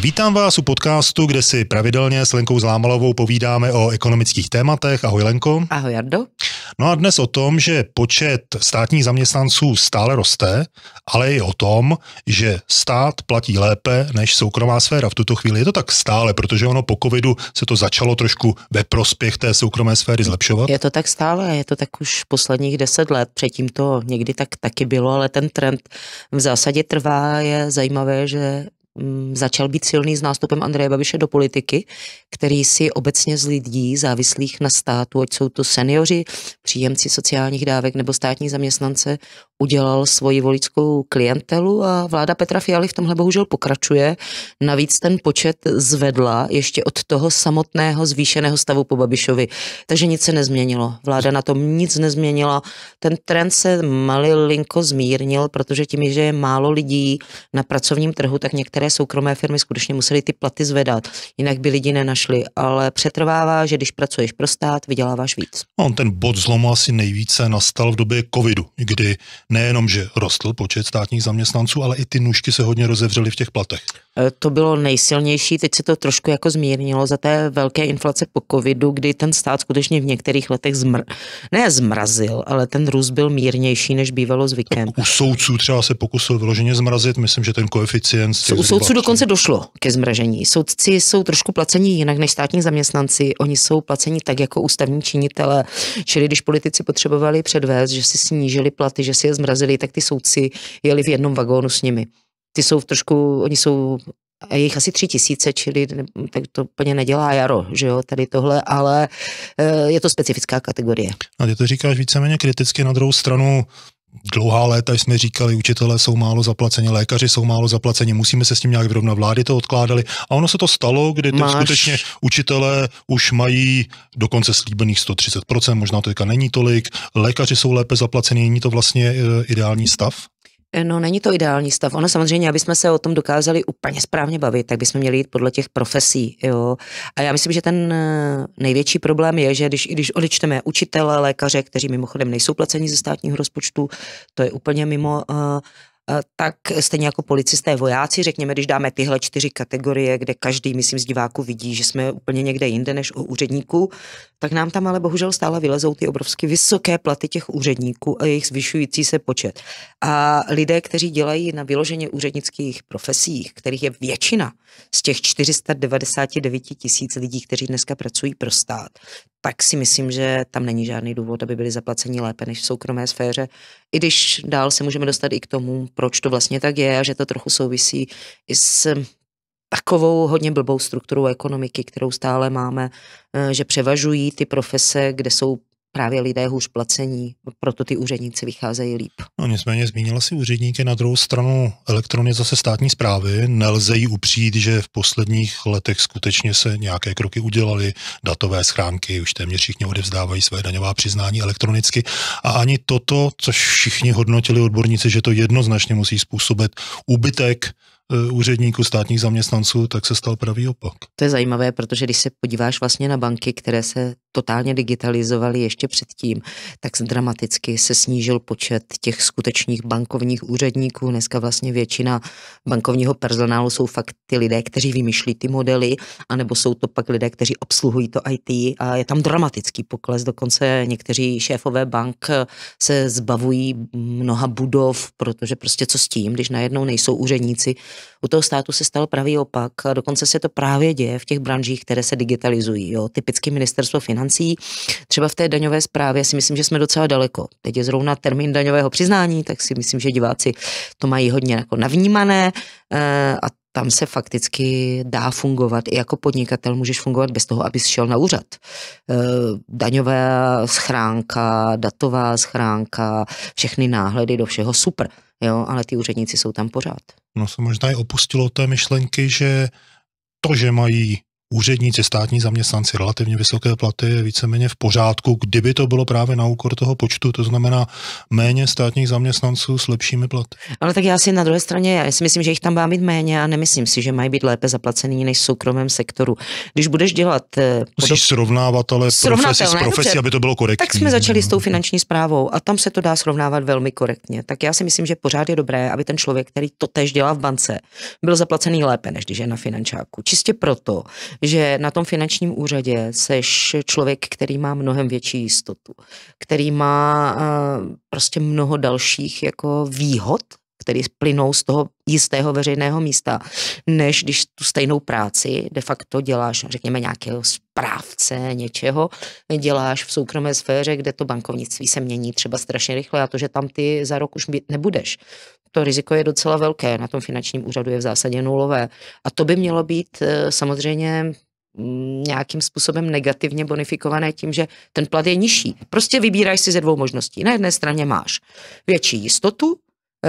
Vítám vás u podcastu, kde si pravidelně s Lenkou Zlámalovou povídáme o ekonomických tématech. Ahoj Lenko. Ahoj Jardo. No a dnes o tom, že počet státních zaměstnanců stále roste, ale i o tom, že stát platí lépe než soukromá sféra. V tuto chvíli je to tak stále, protože ono po covidu se to začalo trošku ve prospěch té soukromé sféry zlepšovat. Je to tak stále, je to tak už posledních 10 let, předtím to někdy taky bylo, ale ten trend v zásadě trvá. Je zajímavé, že začal být silný s nástupem Andreje Babiše do politiky, který si obecně z lidí závislých na státu, ať jsou to seniori, příjemci sociálních dávek nebo státní zaměstnance, udělal svoji voličskou klientelu a vláda Petra Fialy v tomhle bohužel pokračuje. Navíc ten počet zvedla ještě od toho samotného zvýšeného stavu po Babišovi. Takže nic se nezměnilo. Vláda na tom nic nezměnila. Ten trend se malilinko zmírnil, protože tím, že je málo lidí na pracovním trhu, tak některé soukromé firmy skutečně musely ty platy zvedat. Jinak by lidi nenašli, ale přetrvává, že když pracuješ pro stát, vyděláváš víc. On ten bod zlomu asi nejvíce nastal v době covidu, kdy nejenom, že rostl počet státních zaměstnanců, ale i ty nůžky se hodně rozevřely v těch platech. To bylo nejsilnější, teď se to trošku jako zmírnilo za té velké inflace po covidu, kdy ten stát skutečně v některých letech ne zmrazil, ale ten růst byl mírnější, než bývalo zvykem. U soudců třeba se pokusil vyloženě zmrazit, myslím, že ten koeficient... U soudců dokonce došlo ke zmražení. Soudci jsou trošku placeni jinak než státní zaměstnanci, oni jsou placeni tak jako ústavní činitelé, čili když politici potřebovali předvést, že si snížili platy, že si je zmrazili, tak ty soudci jeli v jednom vagónu s nimi. Ty jsou jich asi 3000, čili tak to úplně nedělá jaro, že jo, tady tohle, ale je to specifická kategorie. A ty to říkáš víceméně kriticky, na druhou stranu dlouhá léta jsme říkali, učitelé jsou málo zaplaceni, lékaři jsou málo zaplaceni, musíme se s tím nějak vyrovnat, vlády to odkládali a ono se to stalo, kdy teď skutečně učitelé už mají dokonce slíbených 130%, možná to teďka není tolik, lékaři jsou lépe zaplaceni, není to vlastně ideální stav? No, není to ideální stav. Ono samozřejmě, aby jsme se o tom dokázali úplně správně bavit, tak bychom měli jít podle těch profesí. Jo? A já myslím, že ten největší problém je, že když odečteme učitele, lékaře, kteří mimochodem nejsou placeni ze státního rozpočtu, to je úplně mimo... tak stejně jako policisté, vojáci, řekněme, když dáme tyhle 4 kategorie, kde každý, myslím, z diváků vidí, že jsme úplně někde jinde než u úředníků, tak nám tam ale bohužel stále vylezou ty obrovsky vysoké platy těch úředníků a jejich zvyšující se počet. A lidé, kteří dělají na vyloženě úřednických profesích, kterých je většina z těch 499 000 lidí, kteří dneska pracují pro stát, tak si myslím, že tam není žádný důvod, aby byli zaplaceni lépe než v soukromé sféře. I když dál se můžeme dostat i k tomu, proč to vlastně tak je a že to trochu souvisí i s takovou hodně blbou strukturou ekonomiky, kterou stále máme, že převažují ty profese, kde jsou právě lidé hůř placení, proto ty úředníci vycházejí líp. No, nicméně zmínila si úředníky, na druhou stranu elektronizace státní správy. Nelze jí upřít, že v posledních letech skutečně se nějaké kroky udělaly. Datové schránky, už téměř všichni odevzdávají své daňová přiznání elektronicky. A ani toto, což všichni hodnotili odborníci, že to jednoznačně musí způsobit úbytek úředníků, státních zaměstnanců, tak se stal pravý opak. To je zajímavé, protože když se podíváš vlastně na banky, které se totálně digitalizovaly ještě předtím, tak dramaticky se snížil počet těch skutečných bankovních úředníků. Dneska vlastně většina bankovního personálu jsou fakt ty lidé, kteří vymýšlí ty modely, anebo jsou to pak lidé, kteří obsluhují to IT a je tam dramatický pokles. Dokonce někteří šéfové bank se zbavují mnoha budov, protože prostě co s tím, když najednou nejsou úředníci. U toho státu se stal pravý opak a dokonce se to právě děje v těch branžích, které se digitalizují. Jo. Typicky ministerstvo financí, třeba v té daňové správě si myslím, že jsme docela daleko. Teď je zrovna termín daňového přiznání, tak si myslím, že diváci to mají hodně jako navnímané a tam se fakticky dá fungovat. I jako podnikatel můžeš fungovat bez toho, abys šel na úřad. Daňová schránka, datová schránka, všechny náhledy do všeho, super. Jo, ale ty úředníci jsou tam pořád. No, se možná i opustilo té myšlenky, že to, že mají úředníci, státní zaměstnanci, relativně vysoké platy je víceméně v pořádku, kdyby to bylo právě na úkor toho počtu, to znamená méně státních zaměstnanců s lepšími platy. Ale tak já si na druhé straně, já si myslím, že jich tam má být méně a nemyslím si, že mají být lépe zaplacený než v soukromém sektoru. Když budeš dělat... Musíš srovnávat, ale profesi s profesí, aby to bylo korektní. Tak jsme začali s tou finanční správou a tam se to dá srovnávat velmi korektně. Tak já si myslím, že pořád je dobré, aby ten člověk, který to též dělá v bance, byl zaplacený lépe, než když je na finančáku. Čistě proto, že na tom finančním úřadě seš člověk, který má mnohem větší jistotu, který má prostě mnoho dalších jako výhod, které plynou z toho jistého veřejného místa, než když tu stejnou práci de facto děláš, řekněme, nějakého správce něčeho, děláš v soukromé sféře, kde to bankovnictví se mění třeba strašně rychle a to, že tam ty za rok už nebudeš. To riziko je docela velké, na tom finančním úřadu je v zásadě nulové. A to by mělo být samozřejmě nějakým způsobem negativně bonifikované tím, že ten plat je nižší. Prostě vybíráš si ze dvou možností. Na jedné straně máš větší jistotu,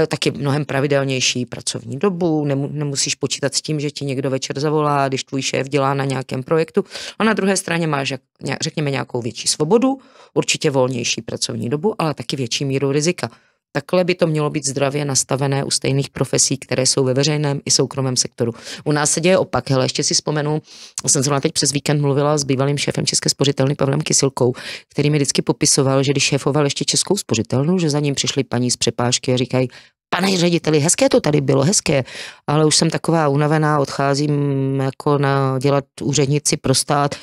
taky mnohem pravidelnější pracovní dobu, nemusíš počítat s tím, že ti někdo večer zavolá, když tvůj šéf dělá na nějakém projektu. A na druhé straně máš, řekněme, nějakou větší svobodu, určitě volnější pracovní dobu, ale taky větší míru rizika. Takhle by to mělo být zdravě nastavené u stejných profesí, které jsou ve veřejném i soukromém sektoru. U nás se děje opak. Hele, ještě si vzpomenu, jsem zrovna teď přes víkend mluvila s bývalým šéfem České spořitelny Pavlem Kysilkou, který mi vždycky popisoval, že když šéfoval ještě Českou spořitelnu, že za ním přišli paní z přepážky a říkají: pane řediteli, hezké to tady bylo, hezké, ale už jsem taková unavená, odcházím jako na dělat úřednici pro stát,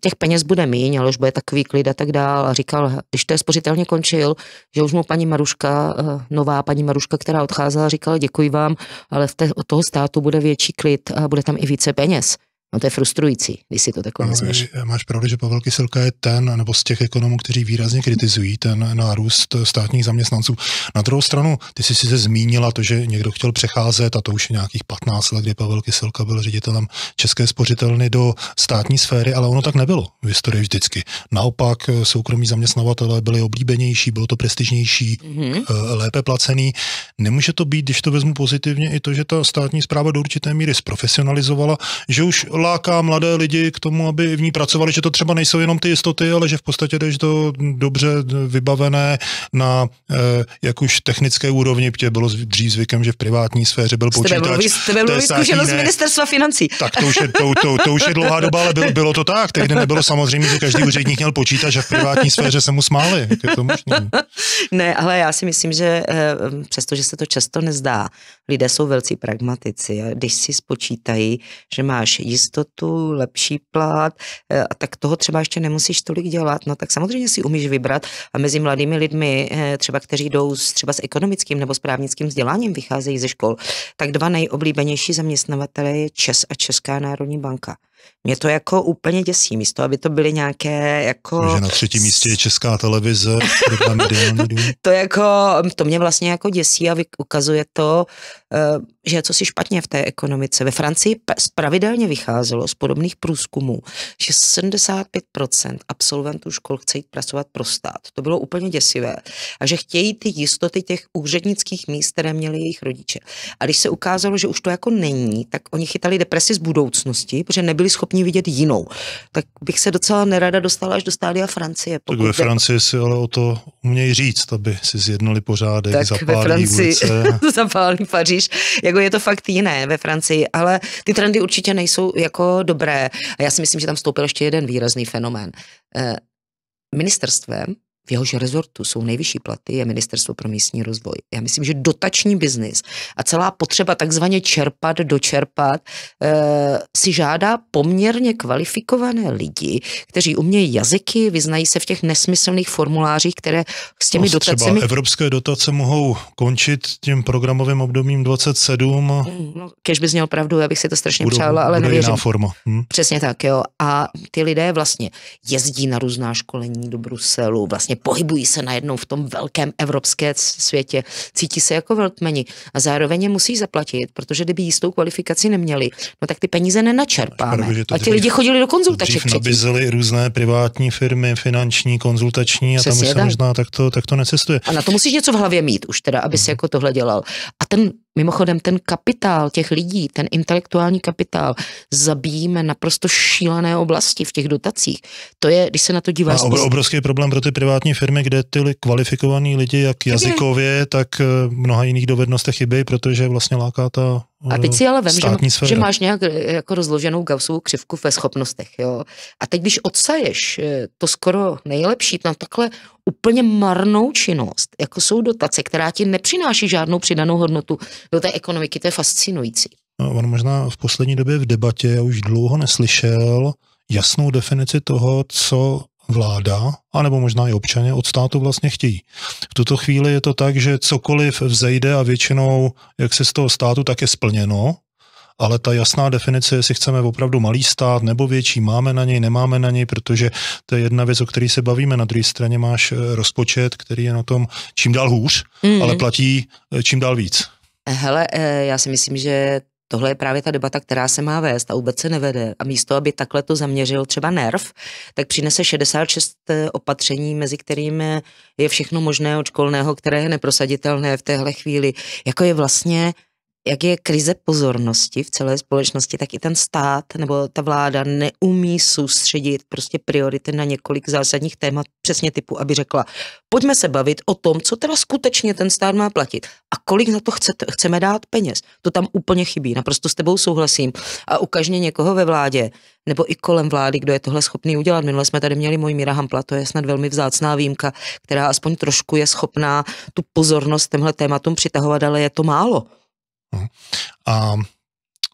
těch peněz bude míň, ale už bude takový klid a tak dál. A říkal, když to je spořitelně končil, že už mu paní Maruška, nová paní Maruška, která odcházela, říkala: děkuji vám, ale od toho státu bude větší klid a bude tam i více peněz. No to je frustrující, když si to takhle vezmeš. Máš pravdu, že Pavel Kysilka je ten, nebo z těch ekonomů, kteří výrazně kritizují ten nárůst státních zaměstnanců. Na druhou stranu, ty jsi se zmínila to, že někdo chtěl přecházet, a to už je nějakých 15 let, kdy Pavel Kysilka byl ředitelem České spořitelny, do státní sféry, ale ono tak nebylo v historii vždycky. Naopak soukromí zaměstnavatelé byli oblíbenější, bylo to prestižnější, lépe placený. Nemůže to být, když to vezmu pozitivně, i to, že ta státní správa do určité míry zprofesionalizovala, že už láká mladé lidi k tomu, aby v ní pracovali, že to třeba nejsou jenom ty jistoty, ale že v podstatě jdeš do dobře vybavené na jak už technické úrovni, protože bylo dřív zvykem, že v privátní sféře byl počítač. Jste byl zkušenost z ministerstva financí. Tak to už je dlouhá doba, ale bylo to tak. Tehdy nebylo samozřejmě, že každý úředník měl počítač a v privátní sféře se mu smáli. Jak je to možný? Ne, ale já si myslím, že přestože se to často nezdá, lidé jsou velcí pragmatici. Když si spočítají, že máš jistotu, lepší plat, a tak toho třeba ještě nemusíš tolik dělat, no tak samozřejmě si umíš vybrat a mezi mladými lidmi, třeba kteří jdou třeba s ekonomickým nebo s právnickým vzděláním, vycházejí ze škol, tak dva nejoblíbenější zaměstnavatele je ČES a Česká národní banka. Mě to jako úplně děsí, místo aby to byly nějaké jako... Že na třetím místě je Česká televize. To mě vlastně jako děsí a ukazuje to, že je cosi špatně v té ekonomice. Ve Francii pravidelně vycházelo z podobných průzkumů, že 75% absolventů škol chce jít pracovat pro stát. To bylo úplně děsivé. A že chtějí ty jistoty těch úřednických míst, které měli jejich rodiče. A když se ukázalo, že už to jako není, tak oni chytali depresi z budoucnosti, protože nebyli schopni vidět jinou. Tak bych se docela nerada dostala až do stádia Francie. Tak ve Francii si ale o to umějí říct, aby si zjednali pořádek, tak zapálí ve Francii zapálí Paříž. Jako je to fakt jiné ve Francii, ale ty trendy určitě nejsou jako dobré. A já si myslím, že tam vstoupil ještě jeden výrazný fenomén. Ministerstvem, v jehož rezortu jsou nejvyšší platy, je Ministerstvo pro místní rozvoj. Já myslím, že dotační biznis a celá potřeba takzvaně čerpat, dočerpat, si žádá poměrně kvalifikované lidi, kteří umějí jazyky, vyznají se v těch nesmyslných formulářích, které s těmi dotacemi... Třeba evropské dotace mohou končit tím programovým obdobím 27. No, kež bys měl pravdu, já bych si to strašně přála, ale nevěřím. Jiná forma. Přesně tak, jo. A ty lidé vlastně jezdí na různá školení do Bruselu, vlastně pohybují se najednou v tom velkém evropském světě, cítí se jako veltmeni a zároveň je musí zaplatit, protože kdyby jistou kvalifikaci neměli, no tak ty peníze nenačerpáme. A ti lidi chodili do konzultaček předtím. Nabízeli různé privátní firmy, finanční, konzultační a přesně tam už se možná tak to necestuje. A na to musíš něco v hlavě mít už teda, aby si jako tohle dělal. A ten Mimochodem ten kapitál těch lidí, ten intelektuální kapitál, zabíjíme naprosto šílené oblasti v těch dotacích. To je, když se na to díváš... Obrovský problém pro ty privátní firmy, kde ty kvalifikovaní lidi, jak jazykově, tak mnoha jiných dovednostech chybí, protože vlastně láká ta... A teď si ale vem, že máš nějak jako rozloženou Gaussovou křivku ve schopnostech. Jo? A teď, když odsaješ to skoro nejlepší, tam takhle úplně marnou činnost, jako jsou dotace, která ti nepřináší žádnou přidanou hodnotu do té ekonomiky, to je fascinující. No, on možná v poslední době v debatě, já už dlouho neslyšel jasnou definici toho, co vláda, anebo možná i občané od státu vlastně chtějí. V tuto chvíli je to tak, že cokoliv vzejde a většinou, jak se z toho státu, tak je splněno, ale ta jasná definice, jestli chceme opravdu malý stát nebo větší, máme na něj, nemáme na něj, protože to je jedna věc, o které se bavíme. Na druhé straně máš rozpočet, který je na tom čím dál hůř, ale platí čím dál víc. Hele, já si myslím, že tohle je právě ta debata, která se má vést a vůbec se nevede. A místo, aby takhle to zaměřil třeba NERV, tak přinese 66 opatření, mezi kterými je všechno možné od školného, které je neprosaditelné v téhle chvíli. Jako je vlastně, jak je krize pozornosti v celé společnosti, tak i ten stát nebo ta vláda neumí soustředit prostě priority na několik zásadních témat, přesně typu, aby řekla, pojďme se bavit o tom, co teda skutečně ten stát má platit a kolik na to chceme dát peněz. To tam úplně chybí, naprosto s tebou souhlasím. A ukažně někoho ve vládě nebo i kolem vlády, kdo je tohle schopný udělat. Minule jsme tady měli Jiřího Hampla, to je snad velmi vzácná výjimka, která aspoň trošku je schopná tu pozornost těmhle tématům přitahovat, ale je to málo. A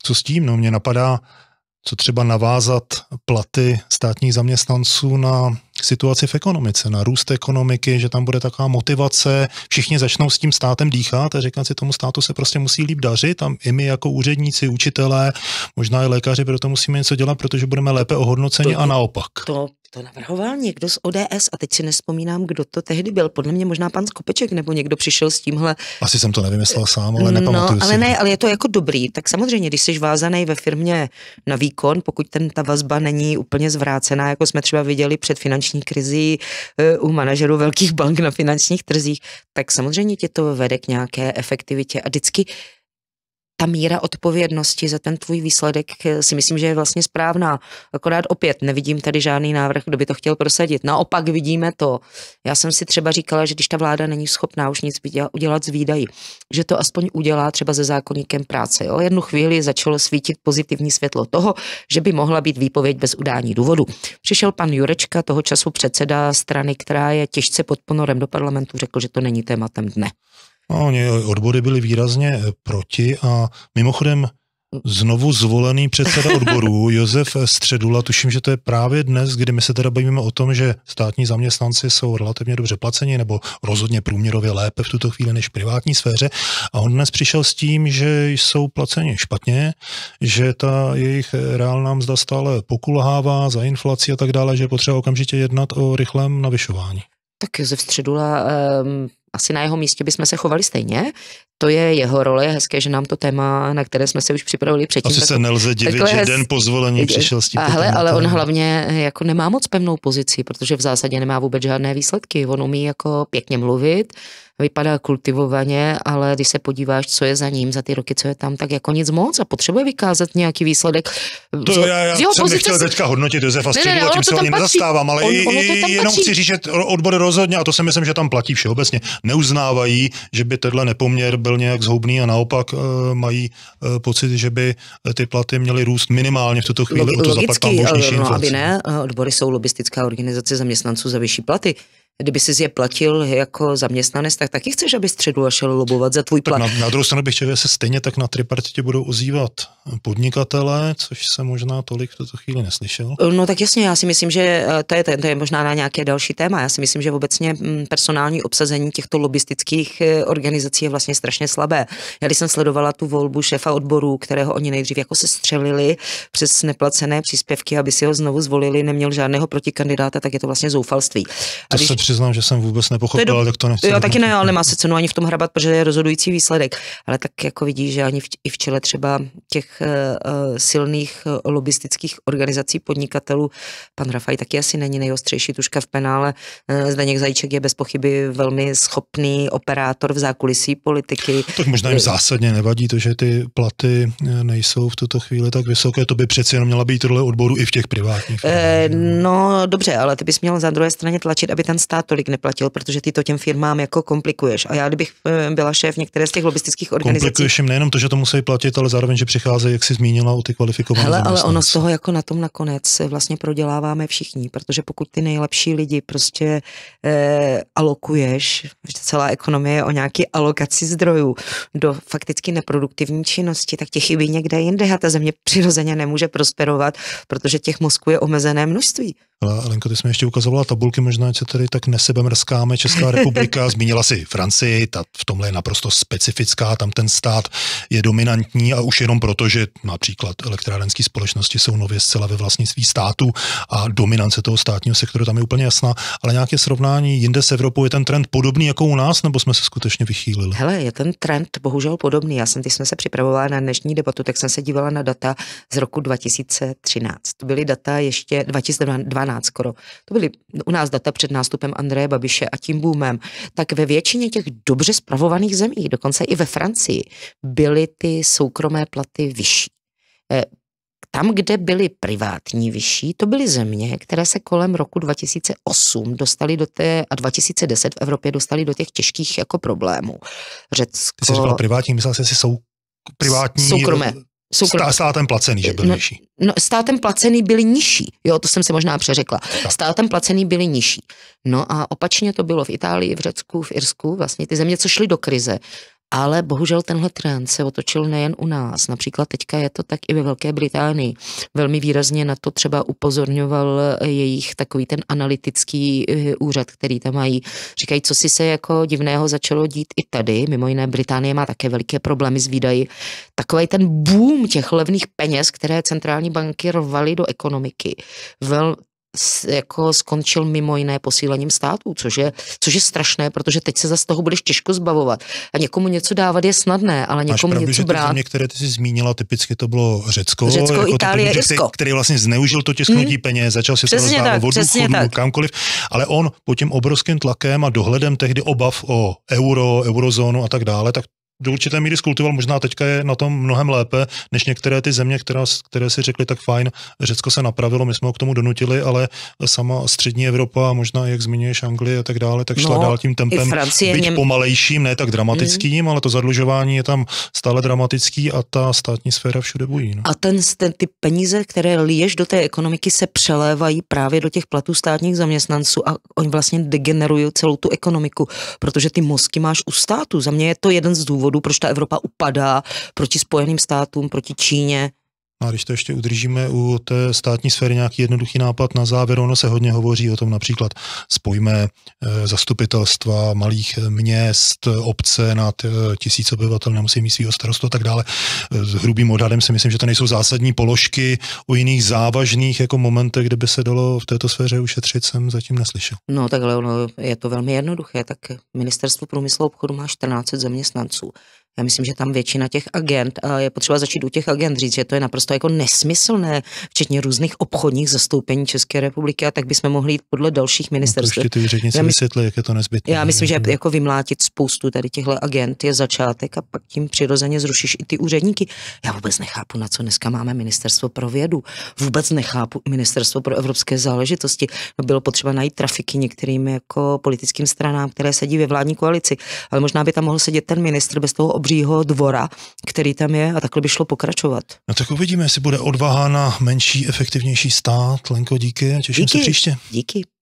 co s tím? No, mě napadá, co třeba navázat platy státních zaměstnanců na situaci v ekonomice, na růst ekonomiky, že tam bude taková motivace, všichni začnou s tím státem dýchat a říkat si, tomu státu se prostě musí líp dařit, tam i my jako úředníci, učitelé, možná i lékaři, proto musíme něco dělat, protože budeme lépe ohodnoceni a naopak. To navrhoval někdo z ODS a teď si nespomínám, kdo to tehdy byl. Podle mě možná pan Skopeček nebo někdo přišel s tímhle. Asi jsem to nevymyslel sám, ale nepamatuju si. Ale ne, ale je to jako dobrý. Tak samozřejmě, když jsi vázaný ve firmě na výkon, pokud ta vazba není úplně zvrácená, jako jsme třeba viděli před finanční krizí u manažerů velkých bank na finančních trzích, tak samozřejmě tě to vede k nějaké efektivitě a vždycky ta míra odpovědnosti za ten tvůj výsledek si myslím, že je vlastně správná. Akorát opět nevidím tady žádný návrh, kdo by to chtěl prosadit. Naopak vidíme to. Já jsem si třeba říkala, že když ta vláda není schopná už nic udělat s výdaji, že to aspoň udělá třeba se zákoníkem práce. Jo? Jednu chvíli začalo svítit pozitivní světlo toho, že by mohla být výpověď bez udání důvodu. Přišel pan Jurečka, toho času předseda strany, která je těžce pod ponorem do parlamentu, řekl, že to není tématem dne. No, odbory byly výrazně proti a mimochodem znovu zvolený předseda odborů Josef Středula, tuším, že to je právě dnes, kdy my se teda bavíme o tom, že státní zaměstnanci jsou relativně dobře placeni nebo rozhodně průměrově lépe v tuto chvíli než v privátní sféře a on dnes přišel s tím, že jsou placeni špatně, že ta jejich reálná mzda stále pokulhává za inflaci a tak dále, že je potřeba okamžitě jednat o rychlém navyšování. Tak Josef Středula... Asi na jeho místě bychom se chovali stejně. To je jeho role, je hezké, že nám to téma, na které jsme se už připravili předtím. Asi se nelze divit, že den po zvolení přišel s tím. Ale on hlavně jako nemá moc pevnou pozici, protože v zásadě nemá vůbec žádné výsledky. On umí jako pěkně mluvit, vypadá kultivovaně, ale když se podíváš, co je za ním, za ty roky, co je tam, tak jako nic moc a potřebuje vykázat nějaký výsledek. To já jsem nechtěl teďka hodnotit Josefa Středulu, tím se ho nezastávám, ale jenom chci říct, že odbor rozhodně, a to si myslím, že tam platí všeobecně, neuznávají, že by tenhle nepoměr byl nějak zhoubný a naopak mají pocit, že by ty platy měly růst minimálně v tuto chvíli. Logicky, aby ne, odbory jsou lobistická organizace zaměstnanců za vyšší platy. Kdyby jsi je platil jako zaměstnanec, tak taky chceš, aby Středula šel lobovat za tvůj plat. Na druhou stranu bych chtěl, že se stejně tak na tripartitě budou ozývat podnikatelé, což se možná tolik v tuto chvíli neslyšel. No tak jasně, já si myslím, že to je možná na nějaké další téma. Já si myslím, že obecně personální obsazení těchto lobistických organizací je vlastně strašně slabé. Já když jsem sledovala tu volbu šéfa odborů, kterého oni nejdřív jako se střelili přes neplacené příspěvky, aby si ho znovu zvolili, neměl žádného protikandidáta, tak je to vlastně zoufalství. přiznám, že jsem vůbec nepochopil, ale tak to nechci. Jo, taky ne, ale nemá se cenu ani v tom hrabat, protože je rozhodující výsledek. Ale tak jako vidíš, že ani v čele třeba těch silných lobistických organizací podnikatelů, pan Rafaj taky asi není nejostřejší tužka v penále. Zdeněk Zajíček je bez pochyby velmi schopný operátor v zákulisí politiky. Tak možná jim zásadně nevadí to, že ty platy nejsou v tuto chvíli tak vysoké, to by přeci jenom měla být role odboru i v těch privátních. No dobře, ale ty bys měl za druhé straně tlačit, aby ten stát tolik neplatil, protože ty to těm firmám jako komplikuješ. A já, kdybych byla šéf některé z těch lobistických organizací. Komplikuješ jim nejenom to, že to musí platit, ale zároveň, že přicházejí, jak jsi zmínila, o ty kvalifikované zaměstnance. Ale ono z toho jako na tom nakonec vlastně proděláváme všichni, protože pokud ty nejlepší lidi prostě alokuješ, celá ekonomie je o nějaký alokaci zdrojů do fakticky neproduktivní činnosti, tak těch chybí někde jinde a ta země přirozeně nemůže prosperovat, protože těch mozků je omezené množství. Ale Lenko, ty jsi mi ještě ukazovala tabulky, možná se tady tak nesebemrskáme. Česká republika, zmínila si Francii, ta v tomhle je naprosto specifická, tam ten stát je dominantní a už jenom proto, že například elektrárenské společnosti jsou nově zcela ve vlastnictví státu a dominance toho státního sektoru tam je úplně jasná, ale nějaké srovnání jinde s Evropou, je ten trend podobný jako u nás, nebo jsme se skutečně vychýlili? Hele, je ten trend bohužel podobný. Já jsem, když jsme se připravovala na dnešní debatu, tak jsem se dívala na data z roku 2013. To byly data ještě 2012. Skoro. To byly u nás data před nástupem Andreje Babiše a tím boomem, tak ve většině těch dobře spravovaných zemí, dokonce i ve Francii, byly ty soukromé platy vyšší. Tam, kde byly privátní vyšší, to byly země, které se kolem roku 2008 dostaly do té, a 2010 v Evropě dostaly do těch těžkých jako problémů. Řecko... Ty jsi říkala privátní, myslel jsi, jestli jsou privátní... Soukromé. Státem placený, že byly nižší. No, státem placený byly nižší, jo, to jsem se možná přeřekla. Tak. Státem placený byly nižší. No a opačně to bylo v Itálii, v Řecku, v Irsku, vlastně ty země, co šly do krize. Ale bohužel tenhle trend se otočil nejen u nás. Například teďka je to tak i ve Velké Británii. Velmi výrazně na to třeba upozorňoval jejich takový ten analytický úřad, který tam mají. Říkají, co si se jako divného začalo dít i tady. Mimo jiné Británie má také veliké problémy s výdaji. Takový ten boom těch levných peněz, které centrální banky rvaly do ekonomiky, jako skončil mimo jiné posílením států, což je strašné, protože teď se zase toho budeš těžko zbavovat. A někomu něco dávat je snadné, ale někomu máš pravdu, něco brát. Některé ty jsi zmíněla, typicky to bylo Řecko jako Itálie, Irsko, který vlastně zneužil to těsknutí peněz, začal si to rozdávat vodu, chudu, kamkoliv, ale on po tím obrovským tlakem a dohledem tehdy obav o euro, eurozónu a tak dále, tak do určité míry skultivoval, možná teďka je na tom mnohem lépe, než některé ty země, které si řekly, tak fajn, Řecko se napravilo, my jsme ho k tomu donutili, ale sama střední Evropa, možná jak zmiňuješ Anglii a tak dále, tak šla dál tím tempem, byť pomalejším, ne tak dramatickým, ale to zadlužování je tam stále dramatický a ta státní sféra všude bují. No. A ty peníze, které liješ do té ekonomiky, se přelévají právě do těch platů státních zaměstnanců a oni vlastně degenerují celou tu ekonomiku, protože ty mozky máš u státu. Za mě je to jeden z důvodů, proč ta Evropa upadá proti Spojeným státům, proti Číně. A když to ještě udržíme u té státní sféry, nějaký jednoduchý nápad na závěr, ono se hodně hovoří o tom, například spojíme zastupitelstva malých měst, obce nad 1000 obyvatel, nemusí mít svýho starostu a tak dále. S hrubým odhadem si myslím, že to nejsou zásadní položky. O jiných závažných jako momentech, kde by se dalo v této sféře ušetřit, jsem zatím neslyšel. No takhle, ono je to velmi jednoduché. Tak Ministerstvo průmyslu a obchodu má 14 zaměstnanců. Já myslím, že tam většina těch agent, a je potřeba začít u těch agent říct, že to je naprosto jako nesmyslné, včetně různých obchodních zastoupení České republiky, a tak bychom mohli jít podle dalších ministerstv. No, jak je to nezbytné. Já myslím, že jako vymlátit spoustu tady těchto agent je začátek a pak tím přirozeně zrušíš i ty úředníky. Já vůbec nechápu, na co dneska máme ministerstvo pro vědu. Vůbec nechápu ministerstvo pro evropské záležitosti. Bylo potřeba najít trafiky některým jako politickým stranám, které sedí ve vládní koalici, ale možná by tam mohl sedět ten ministr bez toho obřího dvora, který tam je, a takhle by šlo pokračovat. No tak uvidíme, jestli bude odvaha na menší, efektivnější stát. Lenko, díky a těším se příště. Díky.